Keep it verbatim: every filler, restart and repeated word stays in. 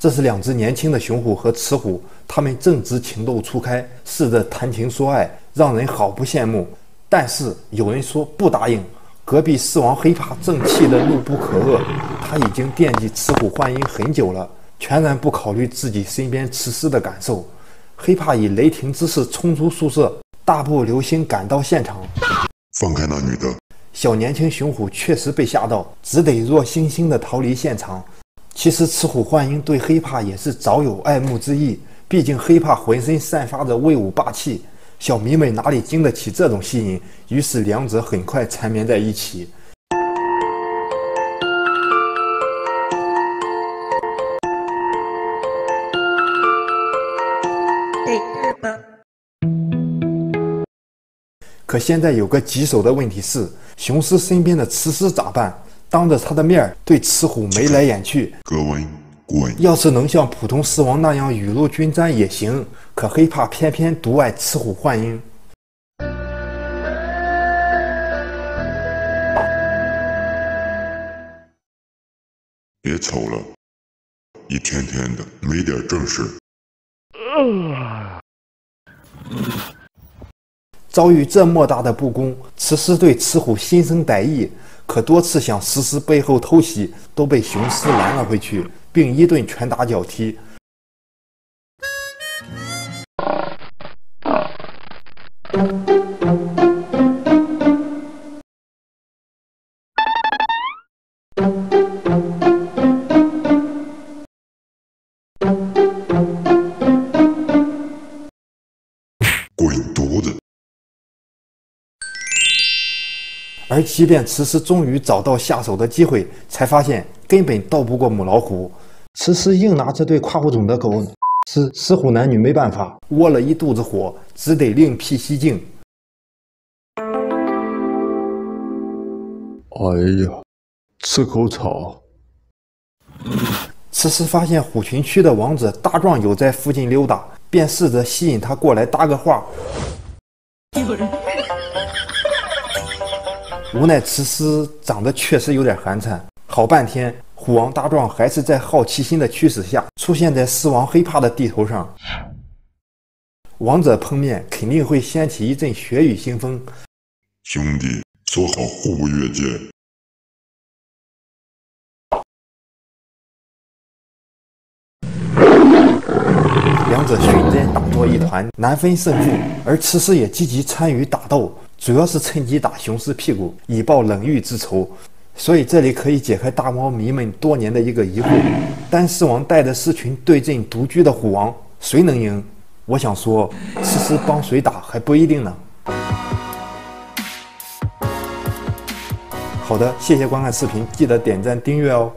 这是两只年轻的雄虎和雌虎，它们正值情窦初开，试着谈情说爱，让人好不羡慕。但是有人说不答应。隔壁狮王黑怕正气得怒不可遏，他已经惦记雌虎幻音很久了，全然不考虑自己身边雌狮的感受。黑怕以雷霆之势冲出宿舍，大步流星赶到现场。放开那女的！小年轻雄虎确实被吓到，只得弱猩猩地逃离现场。其实雌虎幻音对黑怕也是早有爱慕之意，毕竟黑怕浑身散发着威武霸气。小迷妹哪里经得起这种吸引？于是两者很快缠绵在一起。可现在有个棘手的问题是，雄狮身边的雌狮咋办？当着他的面对雌虎眉来眼去，各位。要是能像普通狮王那样雨露均沾也行，可黑怕偏偏独爱雌虎幻音。别瞅了，一天天的没点正事。遭遇这莫大的不公，雌狮对雌虎心生歹意，可多次想实施背后偷袭，都被雄狮拦了回去。并一顿拳打脚踢。滚犊子！而即便雌狮终于找到下手的机会，才发现根本斗不过母老虎。雌狮硬拿这对跨物种的狗是狮虎男女没办法，窝了一肚子火，只得另辟蹊径。哎呀，吃口草！雌狮发现虎群区的王者大壮有在附近溜达，便试着吸引他过来搭个话。一个人。无奈雌狮长得确实有点寒碜，好半天。虎王大壮还是在好奇心的驱使下，出现在狮王黑怕的地头上。王者碰面肯定会掀起一阵血雨腥风。兄弟，说好互不越界。两者瞬间打作一团，难分胜负。而雌狮也积极参与打斗，主要是趁机打雄狮屁股，以报冷遇之仇。所以这里可以解开大猫迷们多年的一个疑惑：单狮王带着狮群对阵独居的虎王，谁能赢？我想说，雌狮帮谁打还不一定呢。好的，谢谢观看视频，记得点赞订阅哦。